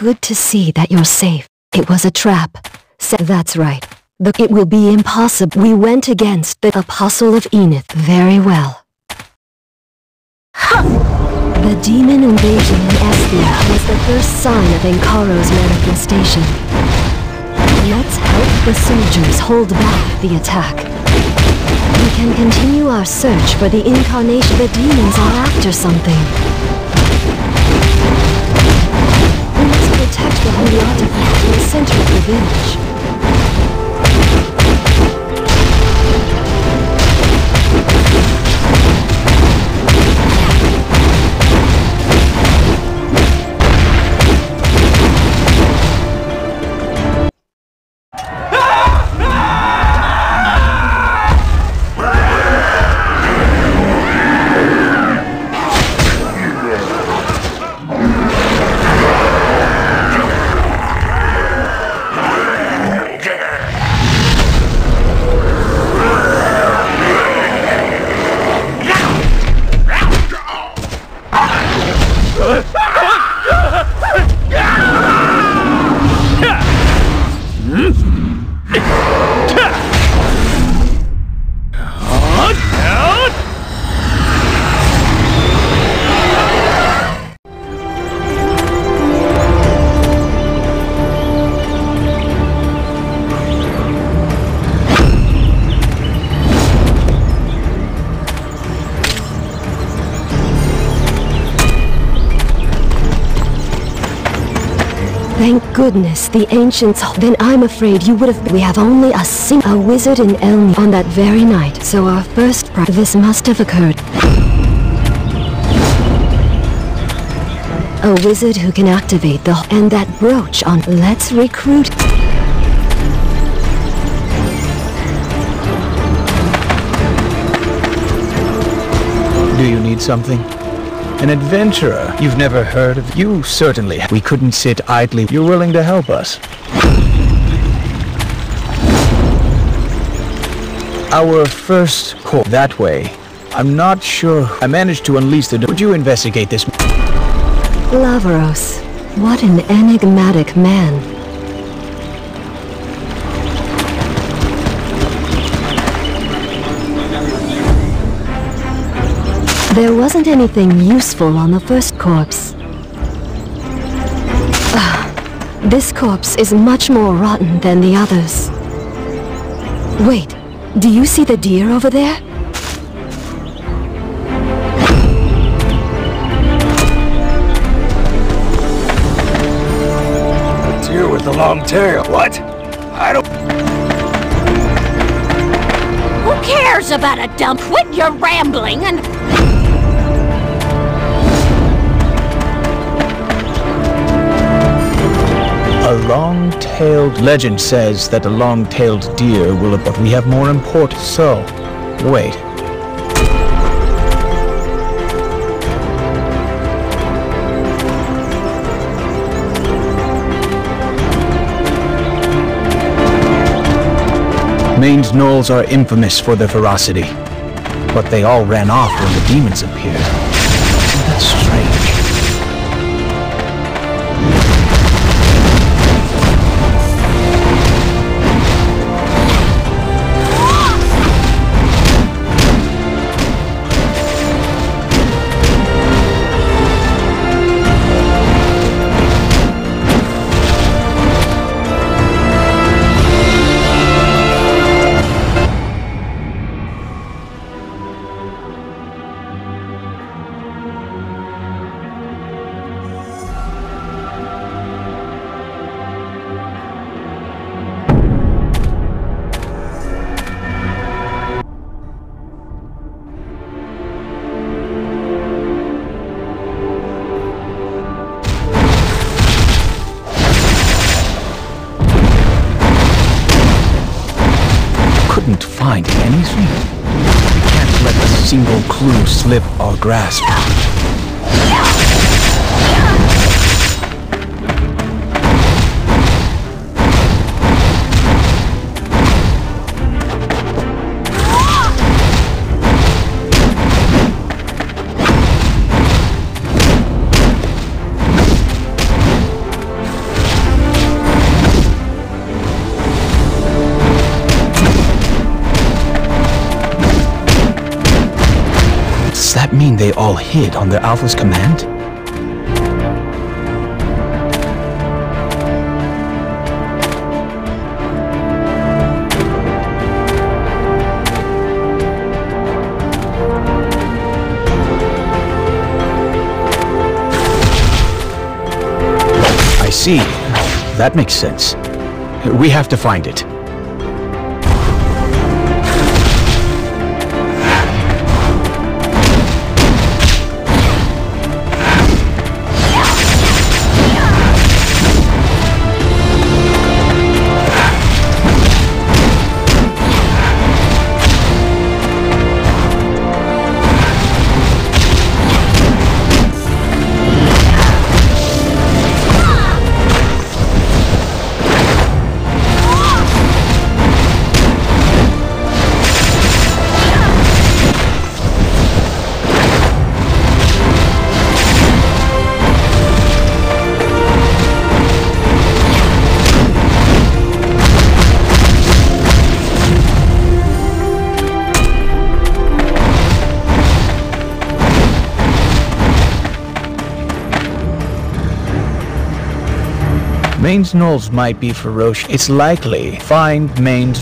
good to see that you're safe. It was a trap. That's right. It will be impossible. We went against the Apostle of Enith very well. The demon invasion in Aesthia was the first sign of Ankaro's manifestation. Let's help the soldiers hold back the attack. We can continue our search for the incarnation. The demons are after something. We must protect the holy artifact in the center of the village. Thank goodness the ancients. Then I'm afraid you would have. We have only a wizard in Elm on that very night. So our first prize. This must have occurred. A wizard who can activate the and that brooch on. Let's recruit. Do you need something? An adventurer. You've never heard of you, certainly. We couldn't sit idly. You're willing to help us. Our first call. That way. I'm not sure. I managed to unleash the... Would you investigate this? Lavaros. What an enigmatic man. There wasn't anything useful on the first corpse. This corpse is much more rotten than the others. Wait, do you see the deer over there? The deer with the long tail. What? I don't... Who cares about a dump? Quit your rambling and... A long-tailed legend says that a long-tailed deer will... But we have more import... So, wait. Maned gnolls are infamous for their ferocity. But they all ran off when the demons appeared. That's strange. Find anything. We can't let a single clue slip our grasp. mean they all hid on the Alpha's command? I see. That makes sense. We have to find it. Maned gnolls might be ferocious. It's likely. Find Maned.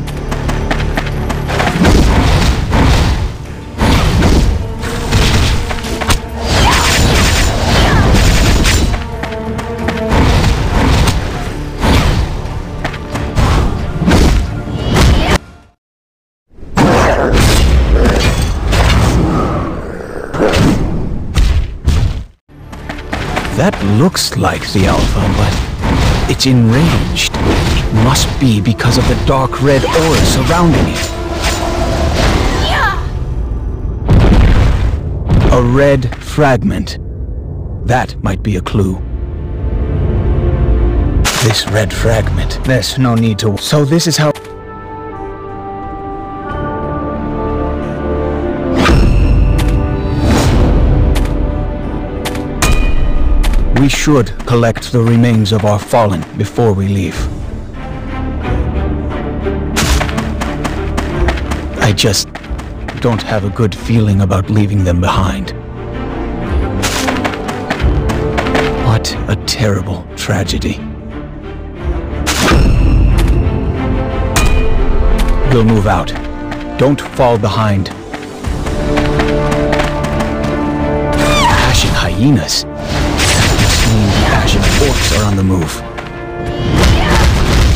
That looks like the Alpha, but it's enraged. It must be because of the dark red aura surrounding it. A red fragment. That might be a clue. This red fragment. There's no need to... So this is how... We should collect the remains of our fallen before we leave. I just don't have a good feeling about leaving them behind. What a terrible tragedy. We'll move out. Don't fall behind. Ashen hyenas. The ashen orcs are on the move.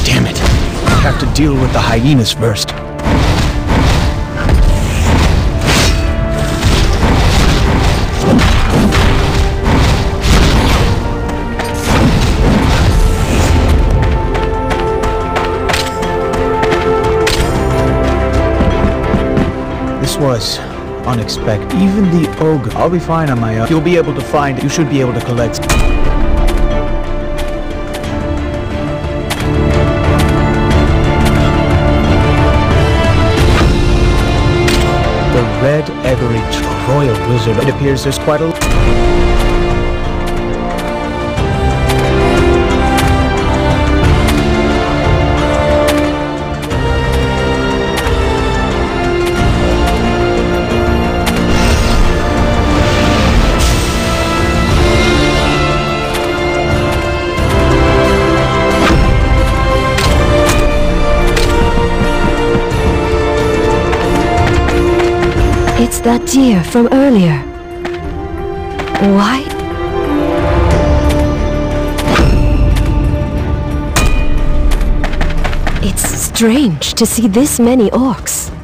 Damn it! We have to deal with the hyenas first. This was unexpected. Even the ogre. I'll be fine on my own. You'll be able to find. You should be able to collect. Red Every Royal Wizard. It appears there's quite a lot. It's that deer from earlier. Why? It's strange to see this many orcs.